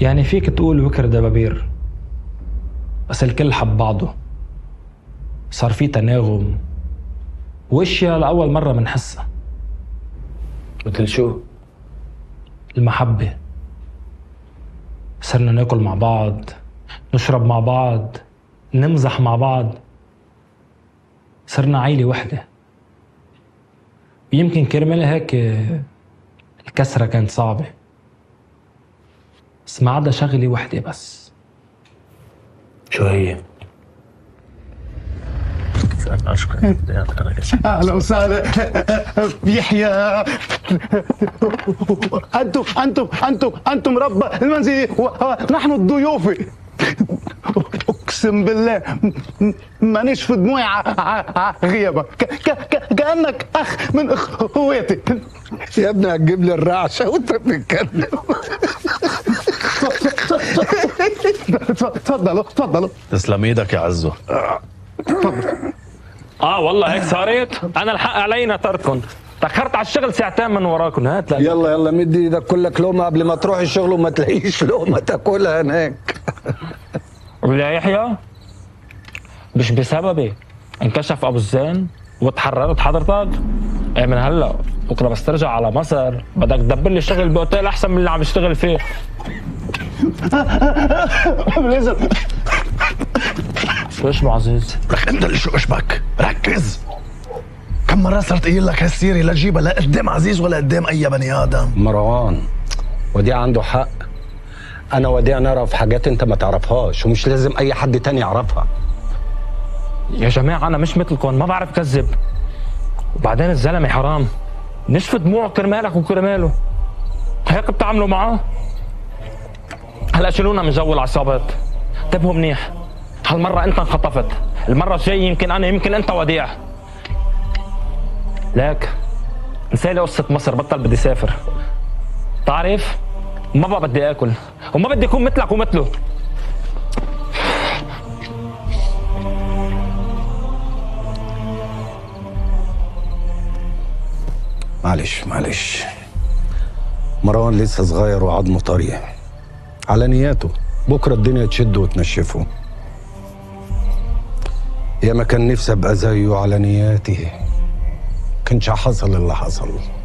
يعني فيك تقول وكر دبابير، بس الكل حب بعضه، صار في تناغم واشياء لأول مرة منحسها. مثل شو؟ المحبة. صرنا ناكل مع بعض، نشرب مع بعض، نمزح مع بعض، صرنا عيلة وحدة. يمكن كرمال هيك الكسرة كانت صعبة، بس ما عدا شغلة وحدة بس. شو هي؟ اشكرك. اهلا وسهلا يحيى. انتم انتم انتم انتم رب المنزل ونحن الضيوف. اقسم بالله مانيش في دموعي على غيابك، كانك اخ من اخواتي. يا ابني هتجيب لي الرعشه وانت بتتكلم. اتفضلوا اتفضلوا. تسلم ايدك يا عزو. اتفضل. والله هيك صارت. انا الحق علينا تركن، تاخرت على الشغل ساعتين من وراكم. هات لأ. يلا يلا مد ايدك كلك لقمه قبل ما تروح الشغل وما تلاقيش لقمه تاكلها هناك. ولا يحيى مش بسببي انكشف ابو الزين وتحررت حضرتك؟ ايه من هلا بكره بس ترجع على مصر بدك تدبر لي شغل باوتيل احسن من اللي عم اشتغل فيه. شو اسمه عزيز؟ لك انت اللي شو اشبك؟ ركز. كم مرة صرت قايل لك هالسيرة لا تجيبها لا قدام عزيز ولا قدام أي بني آدم. مروان وديع عنده حق. أنا وديع نعرف حاجات أنت ما تعرفهاش ومش لازم أي حد تاني يعرفها. يا جماعة أنا مش مثلكم، ما بعرف كذب. وبعدين الزلمة حرام نشف دموعه كرمالك وكرماله. هيك بتعاملوا معاه؟ هلا شيلونا من جو العصابات. انتبهوا منيح، هالمرة أنت انخطفت، المرة الجاية يمكن أنا يمكن أنت وديع. لك انسالي قصة مصر، بطل بدي سافر. تعرف؟ ما بقى بدي آكل وما بدي أكون مثلك ومثله. معلش معلش، مروان لسه صغير وعضمه طري على نياته، بكرة الدنيا تشده وتنشفه. يا ما كان نفسي ابقى زيه على نياته، كانش حصل اللي حصل.